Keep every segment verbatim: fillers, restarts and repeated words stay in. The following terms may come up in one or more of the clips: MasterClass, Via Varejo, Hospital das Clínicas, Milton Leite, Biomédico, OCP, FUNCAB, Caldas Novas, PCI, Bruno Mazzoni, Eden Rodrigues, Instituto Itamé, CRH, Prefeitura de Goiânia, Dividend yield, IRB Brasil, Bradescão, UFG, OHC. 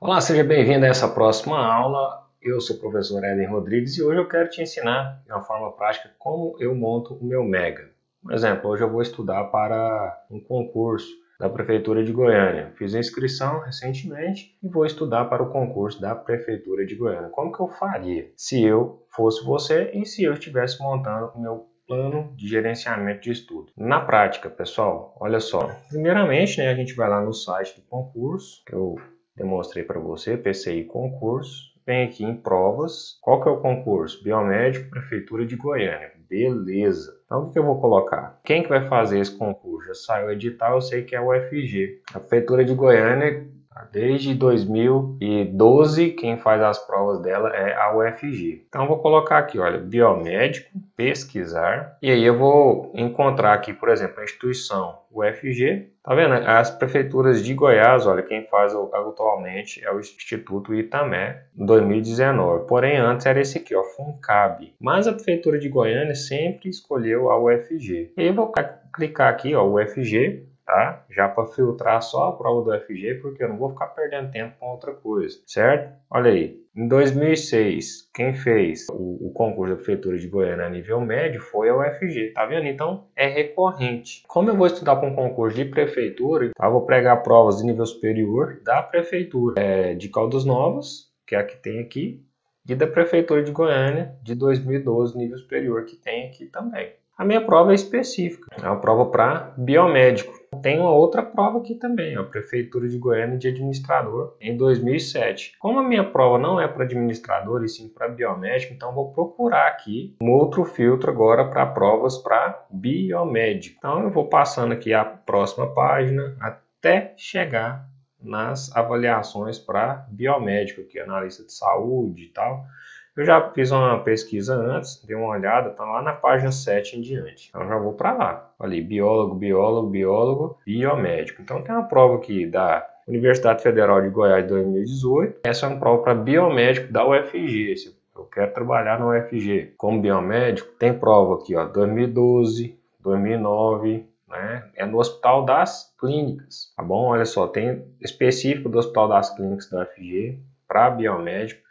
Olá, seja bem-vindo a essa próxima aula. Eu sou o professor Eden Rodrigues e hoje eu quero te ensinar de uma forma prática como eu monto o meu mega. Por exemplo, hoje eu vou estudar para um concurso da Prefeitura de Goiânia. Fiz a inscrição recentemente e vou estudar para o concurso da Prefeitura de Goiânia. Como que eu faria se eu fosse você e se eu estivesse montando o meu plano de gerenciamento de estudo? Na prática, pessoal, olha só. Primeiramente, né, a gente vai lá no site do concurso, que eu demonstrei para você, P C I concurso, vem aqui em provas. Qual que é o concurso? Biomédico, Prefeitura de Goiânia. Beleza. Então o que eu vou colocar? Quem que vai fazer esse concurso? Já saiu o edital, eu sei que é o U F G. A Prefeitura de Goiânia, desde dois mil e doze, quem faz as provas dela é a U F G. Então eu vou colocar aqui, olha, biomédico, pesquisar. E aí eu vou encontrar aqui, por exemplo, a instituição U F G. Tá vendo? As prefeituras de Goiás, olha, quem faz atualmente é o Instituto Itamé, em dois mil e dezenove. Porém, antes era esse aqui, ó, FUNCAB. Mas a Prefeitura de Goiânia sempre escolheu a U F G. E aí eu vou clicar aqui, ó, U F G. Tá? Já para filtrar só a prova do F G, porque eu não vou ficar perdendo tempo com outra coisa, certo? Olha aí, em dois mil e seis, quem fez o, o concurso da Prefeitura de Goiânia a nível médio foi a U F G, tá vendo? Então é recorrente. Como eu vou estudar para um concurso de prefeitura, tá? Eu vou pregar provas de nível superior da Prefeitura é, de Caldas Novas, que é a que tem aqui, e da Prefeitura de Goiânia de dois mil e doze, nível superior, que tem aqui também. A minha prova é específica, é uma prova para biomédico. Tem uma outra prova aqui também, a Prefeitura de Goiânia de administrador em dois mil e sete. Como a minha prova não é para administrador e sim para biomédico, então vou procurar aqui um outro filtro agora para provas para biomédico. Então eu vou passando aqui a próxima página até chegar nas avaliações para biomédico, que é analista de saúde e tal. Eu já fiz uma pesquisa antes, dei uma olhada, tá lá na página sete em diante. Então já vou para lá. Olha aí, biólogo, biólogo, biólogo, biomédico. Então tem uma prova aqui da Universidade Federal de Goiás de dois mil e dezoito. Essa é uma prova para biomédico da U F G. Se eu quero trabalhar na U F G como biomédico, tem prova aqui, ó, dois mil e doze, dois mil e nove, né? É no Hospital das Clínicas, tá bom? Olha só, tem específico do Hospital das Clínicas da U F G para biomédico.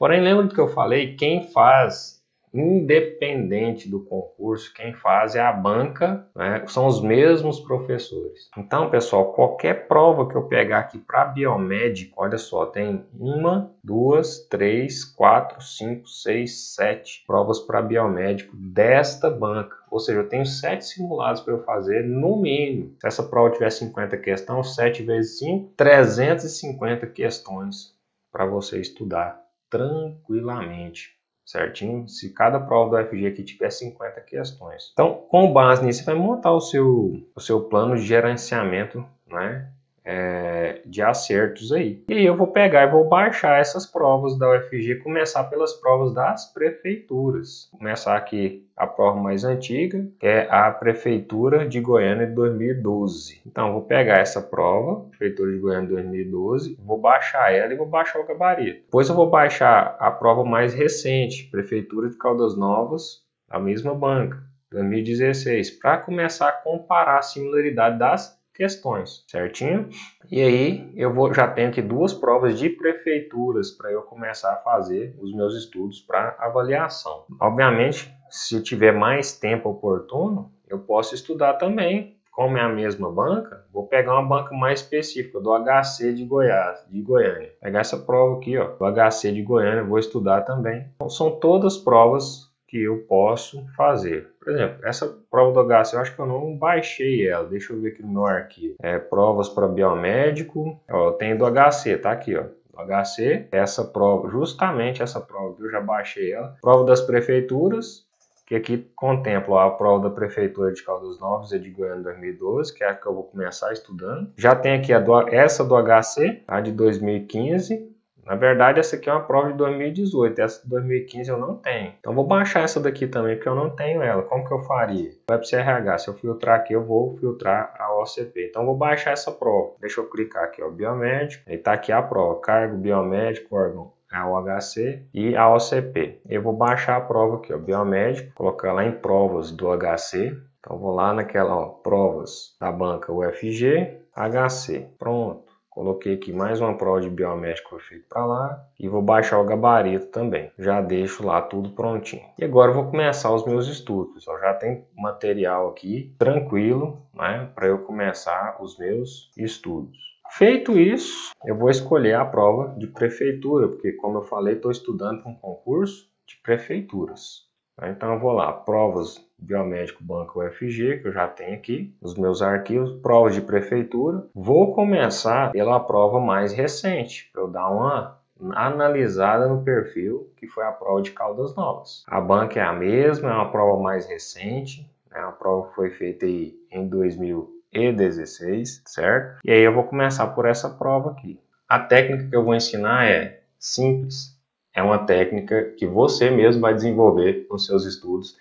Porém, lembra do que eu falei? Quem faz, independente do concurso, quem faz é a banca, né? São os mesmos professores. Então, pessoal, qualquer prova que eu pegar aqui para biomédico, olha só, tem uma, duas, três, quatro, cinco, seis, sete provas para biomédico desta banca. Ou seja, eu tenho sete simulados para eu fazer, no mínimo. Se essa prova tiver cinquenta questões, sete vezes cinco, trezentas e cinquenta questões para você estudar tranquilamente, certinho? Se cada prova do U F G aqui tiver cinquenta questões. Então, com base nisso, você vai montar o seu, o seu plano de gerenciamento, né, é, de acertos aí. E aí eu vou pegar e vou baixar essas provas da U F G, começar pelas provas das prefeituras. Começar aqui a prova mais antiga, que é a Prefeitura de Goiânia de dois mil e doze. Então, eu vou pegar essa prova, Prefeitura de Goiânia de dois mil e doze, vou baixar ela e vou baixar o gabarito. Depois eu vou baixar a prova mais recente, Prefeitura de Caldas Novas, a mesma banca, dois mil e dezesseis, para começar a comparar a similaridade das questões, certinho? E aí, eu vou, já tenho aqui duas provas de prefeituras para eu começar a fazer os meus estudos para avaliação. Obviamente, se tiver mais tempo oportuno, eu posso estudar também. Como é a mesma banca, vou pegar uma banca mais específica, do O H C de Goiás, de Goiânia. Pegar essa prova aqui, ó, do O H C de Goiânia, vou estudar também. Então, são todas provas que eu posso fazer. Por exemplo, essa prova do H C, eu acho que eu não baixei ela. Deixa eu ver aqui no meu arquivo. É, provas para biomédico. Ó, tem do H C, tá aqui, ó. H C, essa prova, justamente essa prova que eu já baixei ela. Prova das prefeituras, que aqui contempla a prova da Prefeitura de Caldas Novas e de Goiânia dois mil e doze, que é a que eu vou começar estudando. Já tem aqui a do, essa do H C, a de dois mil e quinze. Na verdade, essa aqui é uma prova de dois mil e dezoito, essa de dois mil e quinze eu não tenho. Então, vou baixar essa daqui também, porque eu não tenho ela. Como que eu faria? Vai para o C R H, se eu filtrar aqui, eu vou filtrar a O C P. Então, vou baixar essa prova. Deixa eu clicar aqui, ó, biomédico. Aí está aqui a prova, cargo, biomédico, órgão, a O H C e a O C P. Eu vou baixar a prova aqui, ó, biomédico, colocar lá em provas do O H C. Então, vou lá naquela, ó, provas da banca U F G, H C. Pronto. Coloquei aqui mais uma prova de biomédico foi feita para lá. E vou baixar o gabarito também. Já deixo lá tudo prontinho. E agora eu vou começar os meus estudos, pessoal. Já tem material aqui tranquilo, né, para eu começar os meus estudos. Feito isso, eu vou escolher a prova de prefeitura. Porque, como eu falei, estou estudando para um concurso de prefeituras. Então eu vou lá, provas biomédico banco U F G, que eu já tenho aqui, os meus arquivos, provas de prefeitura. Vou começar pela prova mais recente, para eu dar uma analisada no perfil, que foi a prova de Caldas Novas. A banca é a mesma, é uma prova mais recente, né? A prova foi feita aí em dois mil e dezesseis, certo? E aí eu vou começar por essa prova aqui. A técnica que eu vou ensinar é simples. É uma técnica que você mesmo vai desenvolver nos seus estudos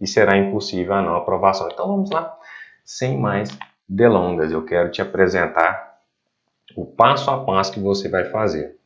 e será impossível a não aprovação. Então vamos lá, sem mais delongas, eu quero te apresentar o passo a passo que você vai fazer.